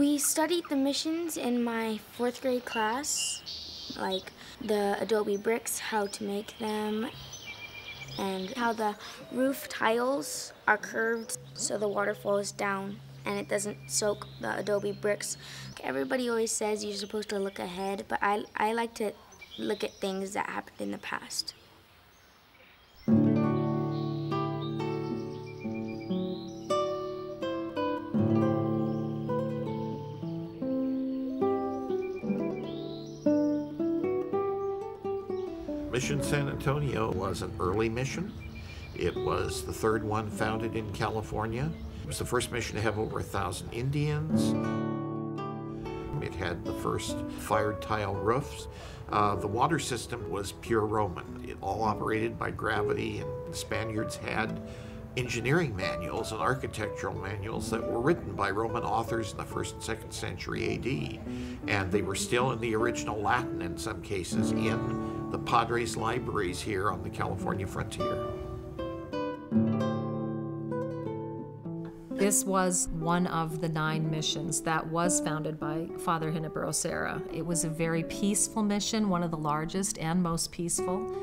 We studied the missions in my 4th grade class, like the adobe bricks, how to make them, and how the roof tiles are curved so the water flows down and it doesn't soak the adobe bricks. Everybody always says you're supposed to look ahead, but I like to look at things that happened in the past. Mission San Antonio was an early mission. It was the 3rd one founded in California. It was the first mission to have over 1,000 Indians. It had the first fired tile roofs. The water system was pure Roman. It all operated by gravity, and the Spaniards had engineering manuals and architectural manuals that were written by Roman authors in the 1st and 2nd century AD. And they were still in the original Latin in some cases in the Padres' libraries here on the California frontier. This was one of the 9 missions that was founded by Father Junípero Serra. It was a very peaceful mission, one of the largest and most peaceful.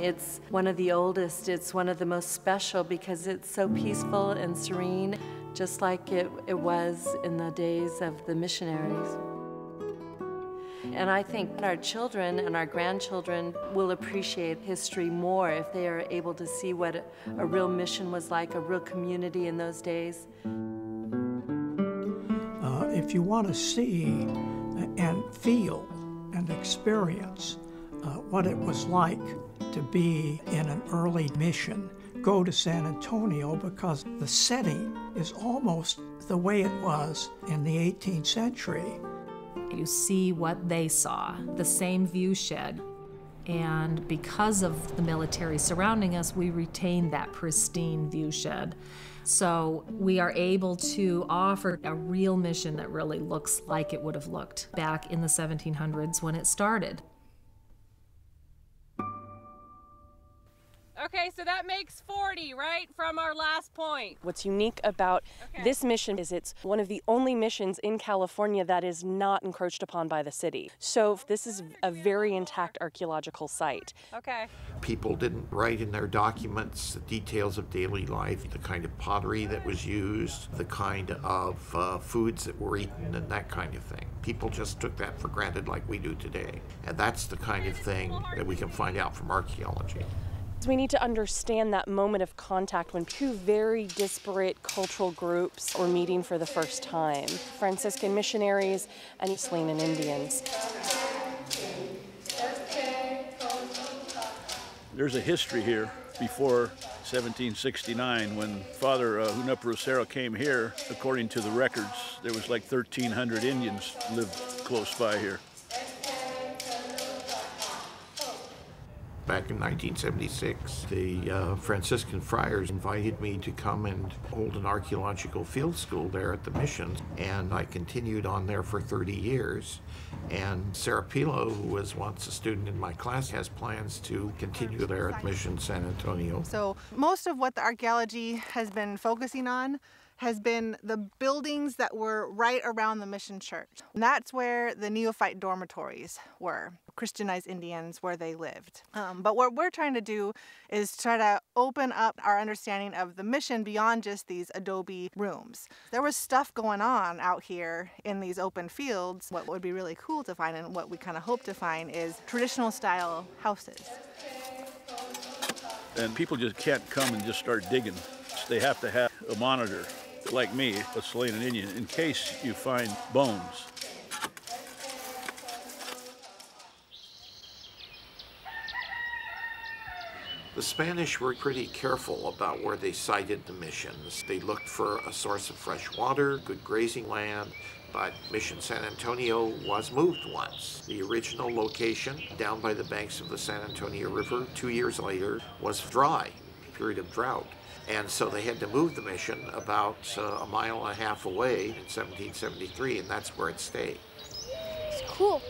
It's one of the oldest, it's one of the most special because it's so peaceful and serene, just like it was in the days of the missionaries. And I think our children and our grandchildren will appreciate history more if they are able to see what a real mission was like, a real community in those days. If you want to see and feel and experience what it was like to be in an early mission, go to San Antonio, because the setting is almost the way it was in the 18th century. You see what they saw, the same viewshed. And because of the military surrounding us, we retain that pristine viewshed. So we are able to offer a real mission that really looks like it would have looked back in the 1700s when it started. Okay, so that makes 40, right, from our last point. What's unique about this mission is it's one of the only missions in California that is not encroached upon by the city. So this is a very intact archaeological site. Okay. People didn't write in their documents the details of daily life, the kind of pottery that was used, the kind of foods that were eaten, and that kind of thing. People just took that for granted like we do today. And that's the kind of thing that we can find out from archaeology. We need to understand that moment of contact when two very disparate cultural groups were meeting for the first time. Franciscan missionaries and Salinan Indians. There's a history here before 1769 when Father Junípero Serra came here. According to the records, there was like 1,300 Indians lived close by here. Back in 1976, the Franciscan friars invited me to come and hold an archaeological field school there at the mission, and I continued on there for 30 years. And Sarah Pilo, who was once a student in my class, has plans to continue there at Mission San Antonio. So most of what the archaeology has been focusing on has been the buildings that were right around the mission church. And that's where the neophyte dormitories were, Christianized Indians, where they lived. But what we're trying to do is try to open up our understanding of the mission beyond just these adobe rooms. There was stuff going on out here in these open fields. What would be really cool to find, and what we kind of hope to find, is traditional style houses. And people just can't come and just start digging. They have to have a monitor, like me, a Salinan Indian, in case you find bones. The Spanish were pretty careful about where they sited the missions. They looked for a source of fresh water, good grazing land, but Mission San Antonio was moved once. The original location, down by the banks of the San Antonio River, 2 years later, was dry, a period of drought. And so they had to move the mission about a mile and a half away in 1773, and that's where it stayed. It's cool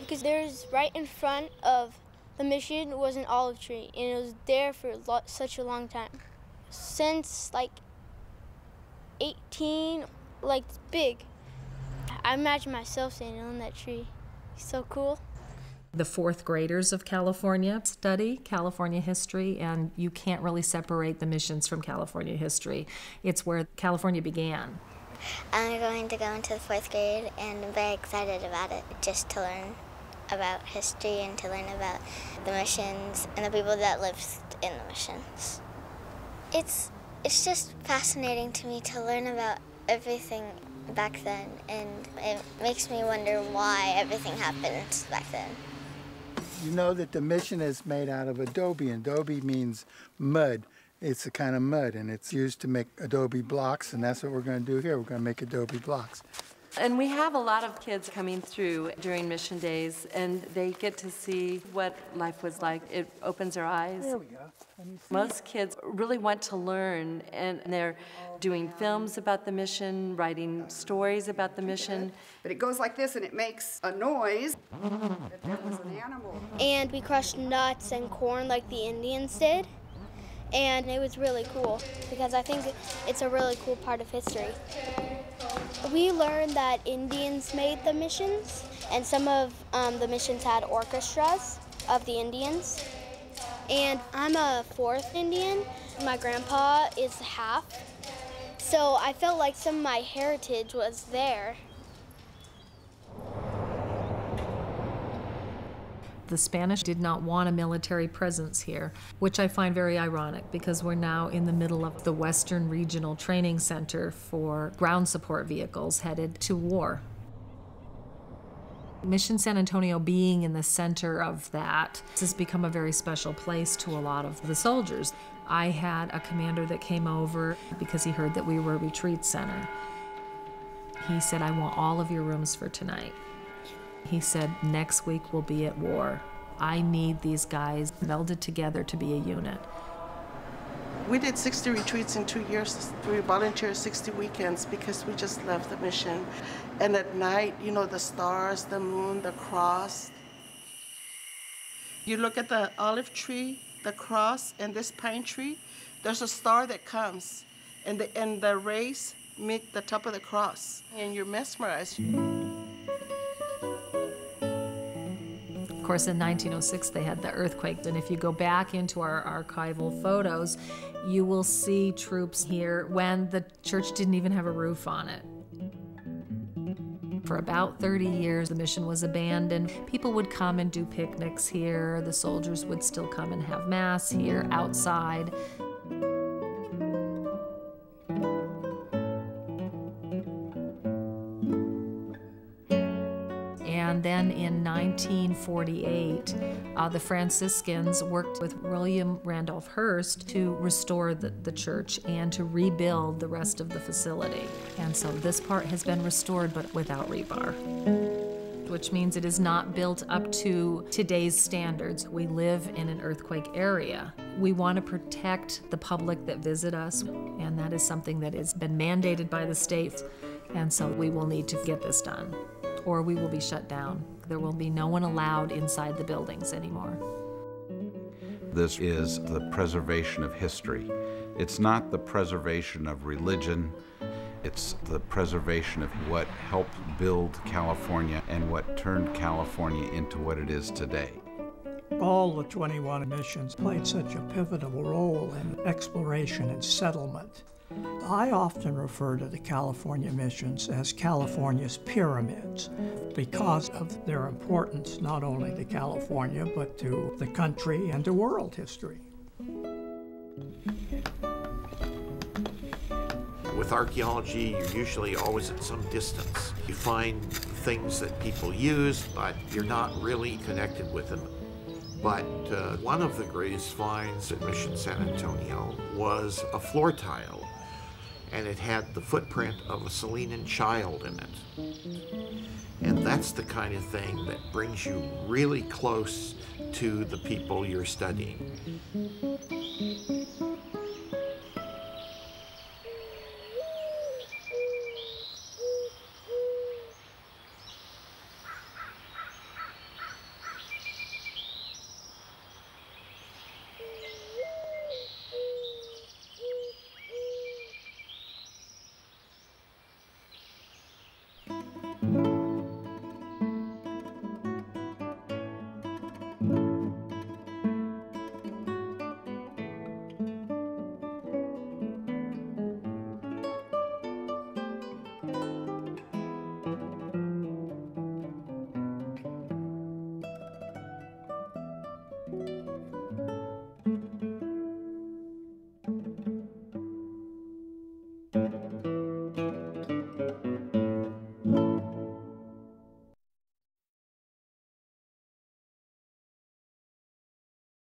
because there's right in front of the mission was an olive tree, and it was there for such a long time. Since like 18, like it's big. I imagine myself standing on that tree. It's so cool. The fourth graders of California study California history, and you can't really separate the missions from California history. It's where California began. I'm going to go into the fourth grade, and I'm very excited about it, just to learn about history and to learn about the missions and the people that lived in the missions. It's just fascinating to me to learn about everything back then, and it makes me wonder why everything happened back then. You know that the mission is made out of adobe, and adobe means mud. It's a kind of mud, and it's used to make adobe blocks, and that's what we're going to do here. We're going to make adobe blocks. And we have a lot of kids coming through during mission days, and they get to see what life was like. It opens their eyes. There we go. Most kids really want to learn, and they're doing films about the mission, writing stories about the mission. But it goes like this, and it makes a noise. That was an animal. And we crushed nuts and corn like the Indians did, and it was really cool because I think it's a really cool part of history. We learned that Indians made the missions, and some of the missions had orchestras of the Indians. And I'm a fourth Indian. My grandpa is half. So I felt like some of my heritage was there. The Spanish did not want a military presence here, which I find very ironic because we're now in the middle of the Western Regional Training Center for ground support vehicles headed to war. Mission San Antonio being in the center of that has become a very special place to a lot of the soldiers. I had a commander that came over because he heard that we were a retreat center. He said, "I want all of your rooms for tonight." He said, "Next week we'll be at war. I need these guys melded together to be a unit." We did 60 retreats in 2 years. We volunteered 60 weekends because we just left the mission. And at night, you know, the stars, the moon, the cross. You look at the olive tree, the cross, and this pine tree, there's a star that comes, and the rays meet the top of the cross, and you're mesmerized. Of course, in 1906, they had the earthquake. And if you go back into our archival photos, you will see troops here when the church didn't even have a roof on it. For about 30 years, the mission was abandoned. People would come and do picnics here. The soldiers would still come and have mass here outside. And then in 1948, the Franciscans worked with William Randolph Hearst to restore the church and to rebuild the rest of the facility. And so this part has been restored, but without rebar, which means it is not built up to today's standards. We live in an earthquake area. We want to protect the public that visit us, and that is something that has been mandated by the state. And so we will need to get this done, or we will be shut down. There will be no one allowed inside the buildings anymore. This is the preservation of history. It's not the preservation of religion. It's the preservation of what helped build California and what turned California into what it is today. All the 21 missions played such a pivotal role in exploration and settlement. I often refer to the California missions as California's pyramids because of their importance not only to California but to the country and to world history. With archaeology, you're usually always at some distance. You find things that people use, but you're not really connected with them. But one of the greatest finds at Mission San Antonio was a floor tile, and it had the footprint of a Salinan child in it. And that's the kind of thing that brings you really close to the people you're studying.